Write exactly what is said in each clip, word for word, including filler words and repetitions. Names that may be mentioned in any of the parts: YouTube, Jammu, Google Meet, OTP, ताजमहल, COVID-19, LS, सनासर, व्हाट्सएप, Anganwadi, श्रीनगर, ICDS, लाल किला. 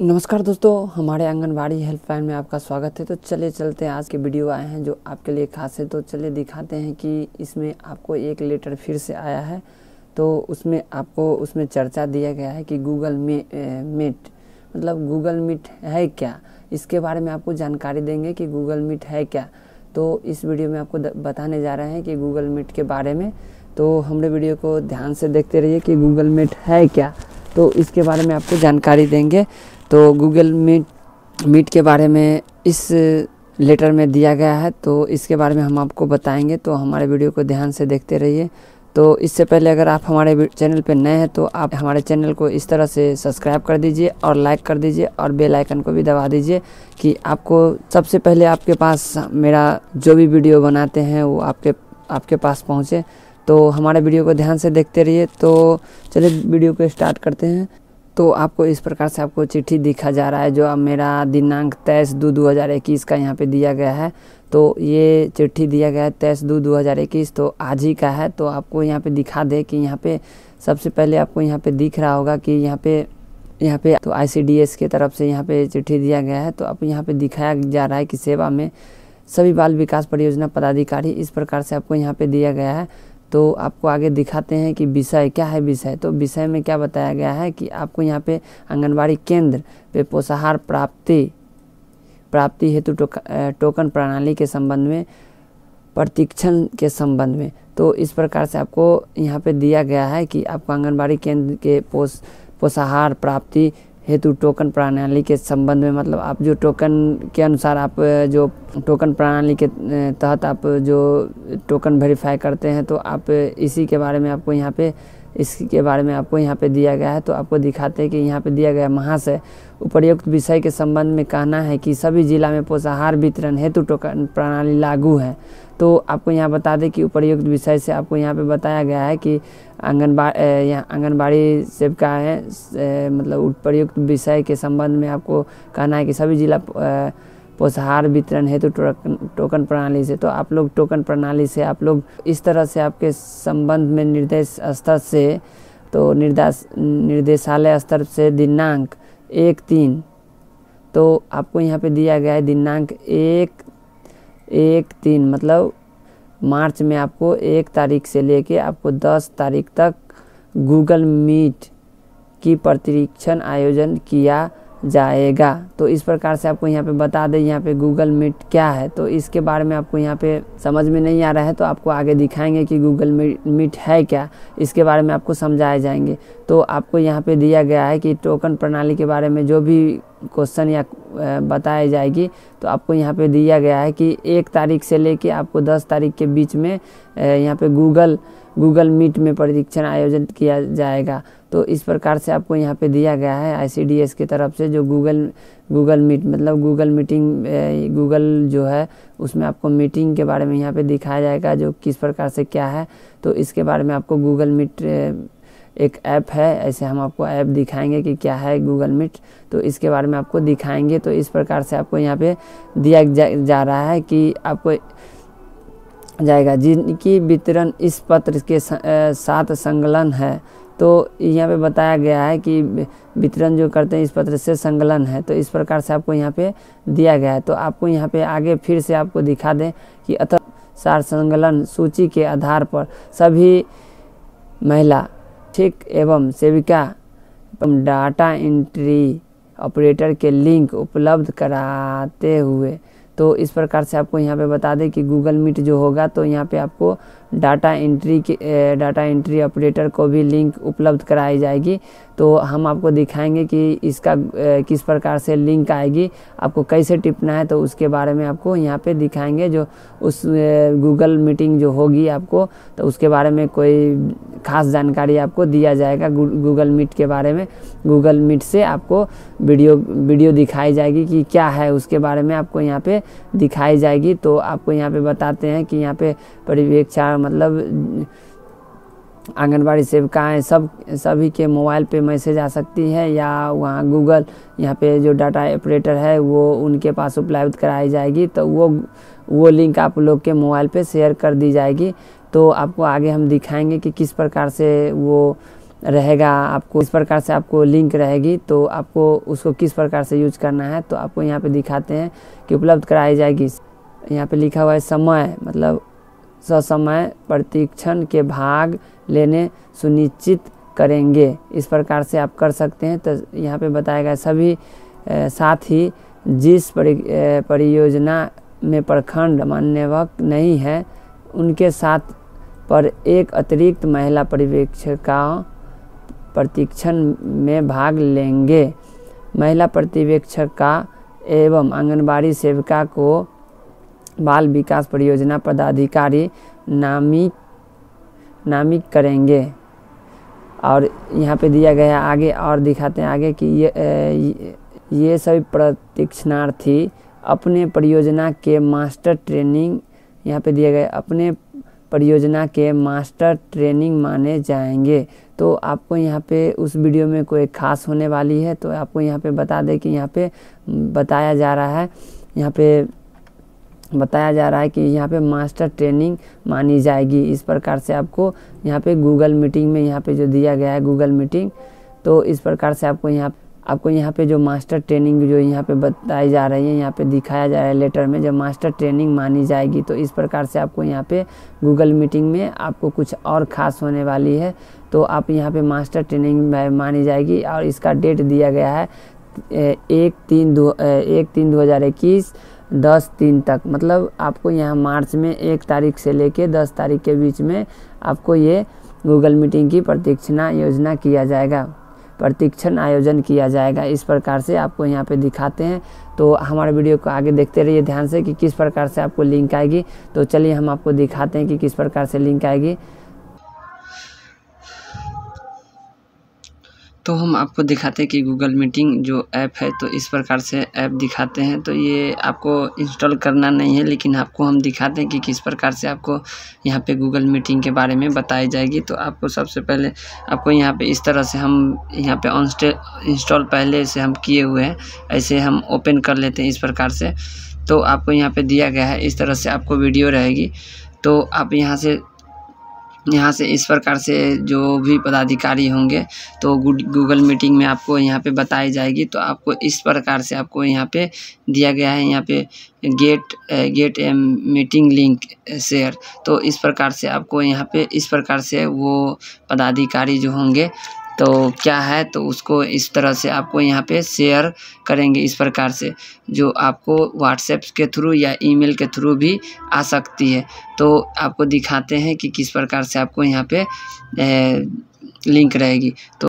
नमस्कार दोस्तों, हमारे आंगनबाड़ी हेल्पलाइन में आपका स्वागत है। तो चले चलते हैं, आज के वीडियो आए हैं जो आपके लिए खास है। तो चले दिखाते हैं कि इसमें आपको एक लेटर फिर से आया है। तो उसमें आपको उसमें चर्चा दिया गया है कि गूगल मीट मतलब गूगल मीट है क्या, इसके बारे में आपको जानकारी देंगे कि गूगल मीट है क्या। तो इस वीडियो में आपको बताने जा रहे हैं कि गूगल मीट के बारे में। तो हमारे वीडियो को ध्यान से देखते रहिए कि गूगल मीट है क्या, तो इसके बारे में आपको जानकारी देंगे। तो गूगल मीट मीट के बारे में इस लेटर में दिया गया है, तो इसके बारे में हम आपको बताएंगे। तो हमारे वीडियो को ध्यान से देखते रहिए। तो इससे पहले अगर आप हमारे चैनल पर नए हैं तो आप हमारे चैनल को इस तरह से सब्सक्राइब कर दीजिए और लाइक कर दीजिए और बेल आइकन को भी दबा दीजिए कि आपको सबसे पहले आपके पास मेरा जो भी वीडियो बनाते हैं वो आपके आपके पास पहुँचे। तो हमारे वीडियो को ध्यान से देखते रहिए। तो चलिए वीडियो को स्टार्ट करते हैं। तो आपको इस प्रकार से आपको चिट्ठी दिखा जा रहा है जो अब मेरा दिनांक तेईस दो दो हज़ार इक्कीस का यहाँ पे दिया गया है। तो ये चिट्ठी दिया गया है तेईस दो दो हज़ार इक्कीस, तो आज ही का है। तो आपको यहाँ पे दिखा दे कि यहाँ पे सबसे पहले आपको यहाँ पे दिख रहा होगा कि यहाँ पे यहाँ पे तो आई सी डी एस की तरफ से यहाँ पे चिट्ठी दिया गया है। तो आप यहाँ पर दिखाया जा रहा है कि सेवा में सभी बाल विकास परियोजना पदाधिकारी, इस प्रकार से आपको यहाँ पर दिया गया है। तो आपको आगे दिखाते हैं कि विषय क्या है। विषय तो विषय में क्या बताया गया है कि आपको यहाँ पे आंगनबाड़ी केंद्र पे पोषाहार प्राप्ति प्राप्ति हेतु टोक, टोकन प्रणाली के संबंध में प्रशिक्षण के संबंध में, तो इस प्रकार से आपको यहाँ पे दिया गया है कि आपको आंगनबाड़ी केंद्र के पोष पोषाहार प्राप्ति हेतु टोकन प्रणाली के संबंध में, मतलब आप जो टोकन के अनुसार आप जो टोकन प्रणाली के तहत आप जो टोकन वेरीफाई करते हैं, तो आप इसी के बारे में आपको यहाँ पे इसके बारे में आपको यहाँ पे दिया गया है। तो आपको दिखाते हैं कि यहाँ पे दिया गया महाशय उपर्युक्त विषय के संबंध में कहना है कि सभी जिला में पोषाहार वितरण हेतु टोकन प्रणाली लागू है। तो आपको यहाँ बता दें कि उपर्युक्त विषय से आपको यहाँ पे बताया गया है कि आंगनबाड़ी यहाँ आंगनबाड़ी सेविकाएँ मतलब उपर्युक्त विषय के संबंध में आपको कहना है कि सभी जिला पोषाहार वितरण हेतु टोकन प्रणाली से, तो आप लोग टोकन प्रणाली से आप लोग इस तरह से आपके संबंध में निर्देश स्तर से तो निर्देश निर्देशालय स्तर से दिनांक एक तीन तो आपको यहाँ पे दिया गया है दिनांक एक एक तीन मतलब मार्च में आपको एक तारीख से लेके आपको दस तारीख तक गूगल मीट की प्रशिक्षण आयोजन किया जाएगा। तो इस प्रकार से आपको यहाँ पे बता दें यहाँ पे गूगल मीट क्या है। तो इसके बारे में आपको यहाँ पे समझ में नहीं आ रहा है तो आपको आगे दिखाएंगे कि गूगल मीट है क्या, इसके बारे में आपको समझाए जाएंगे। तो आपको यहाँ पे दिया गया है कि टोकन प्रणाली के बारे में जो भी क्वेश्चन या बताई जाएगी, तो आपको यहाँ पे दिया गया है कि एक तारीख से लेके आपको दस तारीख के बीच में यहाँ पे गूगल गूगल मीट में प्रशिक्षण आयोजन किया जाएगा। तो इस प्रकार से आपको यहाँ पे दिया गया है आई सी डी एस की तरफ से जो गूगल गूगल मीट मतलब गूगल मीटिंग गूगल जो है उसमें आपको मीटिंग के बारे में यहाँ पे दिखाया जाएगा जो किस प्रकार से क्या है। तो इसके बारे में आपको गूगल मीट एक ऐप है, ऐसे हम आपको ऐप दिखाएंगे कि क्या है गूगल मीट, तो इसके बारे में आपको दिखाएंगे। तो इस प्रकार से आपको यहाँ पे दिया जा, जा रहा है कि आपको जाएगा जिनकी वितरण इस पत्र के साथ संलग्न है। तो यहाँ पे बताया गया है कि वितरण जो करते हैं इस पत्र से संलग्न है, तो इस प्रकार से आपको यहाँ पे दिया गया है। तो आपको यहाँ पे आगे फिर से आपको दिखा दें कि अतः सार संलग्न सूची के आधार पर सभी महिला ठीक एवं सेविका एवं डाटा एंट्री ऑपरेटर के लिंक उपलब्ध कराते हुए, तो इस प्रकार से आपको यहाँ पे बता दें कि गूगल मीट जो होगा तो यहाँ पे आपको डाटा एंट्री के डाटा एंट्री ऑपरेटर को भी लिंक उपलब्ध कराई जाएगी। तो हम आपको दिखाएंगे कि इसका किस प्रकार से लिंक आएगी, आपको कैसे टिपना है, तो उसके बारे में आपको यहाँ पे दिखाएंगे। जो उस गूगल मीटिंग जो होगी आपको, तो उसके बारे में कोई खास जानकारी आपको दिया जाएगा गूगल मीट के बारे में। गूगल मीट से आपको वीडियो वीडियो दिखाई जाएगी कि क्या है, उसके बारे में आपको यहाँ पे दिखाई जाएगी। तो आपको यहाँ पे बताते हैं कि यहाँ पे पर्यवेक्षण मतलब आंगनबाड़ी सेविकाएँ सब सभी के मोबाइल पे मैसेज आ सकती है या वहाँ गूगल यहाँ पे जो डाटा ऑपरेटर है वो उनके पास उपलब्ध कराई जाएगी। तो वो वो लिंक आप लोग के मोबाइल पे शेयर कर दी जाएगी। तो आपको आगे हम दिखाएंगे कि किस प्रकार से वो रहेगा, आपको इस प्रकार से आपको लिंक रहेगी, तो आपको उसको किस प्रकार से यूज करना है। तो आपको यहाँ पे दिखाते हैं कि उपलब्ध कराई जाएगी। यहाँ पे लिखा हुआ है समय, मतलब ससमय प्रशिक्षण के भाग लेने सुनिश्चित करेंगे, इस प्रकार से आप कर सकते हैं। तो यहाँ पे बताया गया सभी साथ ही जिस परियोजना में प्रखंड मान्यवक नहीं है उनके साथ पर एक अतिरिक्त महिला पर्यवेक्षिकाओं प्रशिक्षण में भाग लेंगे। महिला पर्यवेक्षिका एवं आंगनबाड़ी सेविका को बाल विकास परियोजना पदाधिकारी नामित नामित करेंगे। और यहाँ पे दिया गया आगे और दिखाते हैं आगे कि ये ये सभी प्रशिक्षणार्थी अपने परियोजना के मास्टर ट्रेनिंग, यहाँ पे दिए गए अपने परियोजना के मास्टर ट्रेनिंग माने जाएंगे। तो आपको यहाँ पे उस वीडियो में कोई खास होने वाली है। तो आपको यहाँ पे बता दें कि यहाँ पे बताया जा रहा है यहाँ पे बताया जा रहा है कि यहाँ पे मास्टर ट्रेनिंग मानी जाएगी। इस प्रकार से आपको यहाँ पे गूगल मीटिंग में यहाँ पे जो दिया गया है गूगल मीटिंग, तो इस प्रकार से आपको यहाँ आपको यहाँ पे जो मास्टर ट्रेनिंग जो यहाँ पे बताई जा रही है, यहाँ पे दिखाया जा रहा है लेटर में, जब मास्टर ट्रेनिंग मानी जाएगी। तो इस प्रकार से आपको यहाँ पे गूगल मीटिंग में आपको कुछ और ख़ास होने वाली है। तो आप यहाँ पे मास्टर ट्रेनिंग मानी जाएगी और इसका डेट दिया गया है एक तीन दो एक तीन दो हज़ार इक्कीस दस तीन तक, मतलब आपको यहाँ मार्च में एक तारीख से लेके दस तारीख के बीच में आपको ये गूगल मीटिंग की प्रशिक्षण योजना किया जाएगा प्रशिक्षण आयोजन किया जाएगा। इस प्रकार से आपको यहाँ पे दिखाते हैं। तो हमारे वीडियो को आगे देखते रहिए ध्यान से कि किस प्रकार से आपको लिंक आएगी। तो चलिए हम आपको दिखाते हैं कि किस प्रकार से लिंक आएगी। तो हम आपको दिखाते हैं कि गूगल मीटिंग जो ऐप है, तो इस प्रकार से ऐप दिखाते हैं। तो ये आपको इंस्टॉल करना नहीं है, लेकिन आपको हम दिखाते हैं कि किस प्रकार से आपको यहाँ पे गूगल मीटिंग के बारे में बताई जाएगी। तो आपको सबसे पहले आपको यहाँ पे इस तरह से हम यहाँ पे ऑनस्टे इंस्टॉल पहले से हम किए हुए हैं, ऐसे हम ओपन कर लेते हैं इस प्रकार से। तो आपको यहाँ पर दिया गया है इस तरह से आपको वीडियो रहेगी। तो आप यहाँ से यहाँ से इस प्रकार से जो भी पदाधिकारी होंगे तो गूगल मीटिंग में आपको यहाँ पे बताई जाएगी। तो आपको इस प्रकार से आपको यहाँ पे दिया गया है यहाँ पे get get M meeting link share. तो इस प्रकार से आपको यहाँ पे इस प्रकार से वो पदाधिकारी जो होंगे तो क्या है तो उसको इस तरह से आपको यहाँ पे शेयर करेंगे इस प्रकार से, जो आपको व्हाट्सएप के थ्रू या ईमेल के थ्रू भी आ सकती है। तो आपको दिखाते हैं कि किस प्रकार से आपको यहाँ पे ए, लिंक रहेगी। तो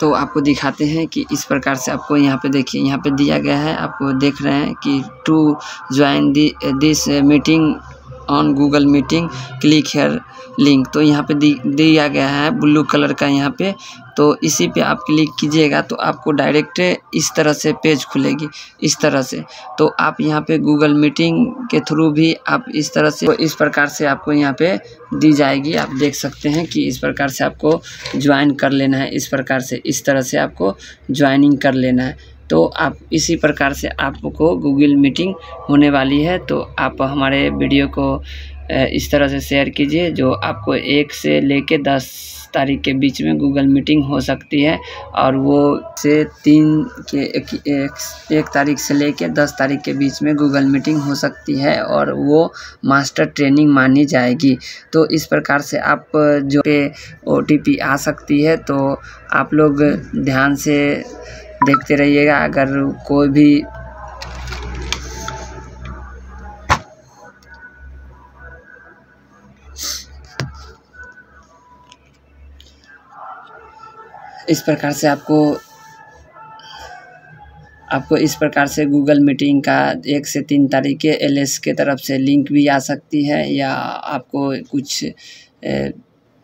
तो आपको दिखाते हैं कि इस प्रकार से आपको यहाँ पे देखिए यहाँ पे दिया गया है, आपको देख रहे हैं कि to join this meeting on Google meeting click here link. तो यहाँ पे दिया गया है ब्लू कलर का यहाँ पे, तो इसी पे आप क्लिक कीजिएगा तो आपको डायरेक्ट इस तरह से पेज खुलेगी इस तरह से। तो आप यहाँ पे गूगल मीटिंग के थ्रू भी आप इस तरह से तो इस प्रकार से आपको यहाँ पे दी जाएगी। आप देख सकते हैं कि इस प्रकार से आपको ज्वाइन कर लेना है, इस प्रकार से इस तरह से आपको ज्वाइनिंग कर लेना है। तो आप इसी प्रकार से आपको गूगल मीटिंग होने वाली है। तो आप हमारे वीडियो को इस तरह से शेयर कीजिए, जो आपको एक से लेके दस तारीख के बीच में गूगल मीटिंग हो सकती है, और वो से तीन के एक, एक, एक तारीख से लेके दस तारीख के बीच में गूगल मीटिंग हो सकती है, और वो मास्टर ट्रेनिंग मानी जाएगी। तो इस प्रकार से आप जो पे ओ टी पी आ सकती है, तो आप लोग ध्यान से देखते रहिएगा। अगर कोई भी इस प्रकार से आपको आपको इस प्रकार से गूगल मीटिंग का एक से तीन तारीख के एल एस के तरफ से लिंक भी आ सकती है, या आपको कुछ ए,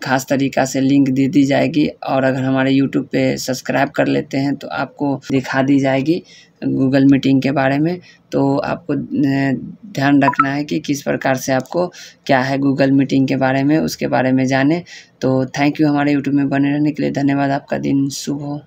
खास तरीक़ा से लिंक दे दी जाएगी। और अगर हमारे यूट्यूब पे सब्सक्राइब कर लेते हैं तो आपको दिखा दी जाएगी गूगल मीटिंग के बारे में। तो आपको ध्यान रखना है कि किस प्रकार से आपको क्या है गूगल मीटिंग के बारे में, उसके बारे में जाने। तो थैंक यू, हमारे यूट्यूब में बने रहने के लिए धन्यवाद। आपका दिन शुभ हो।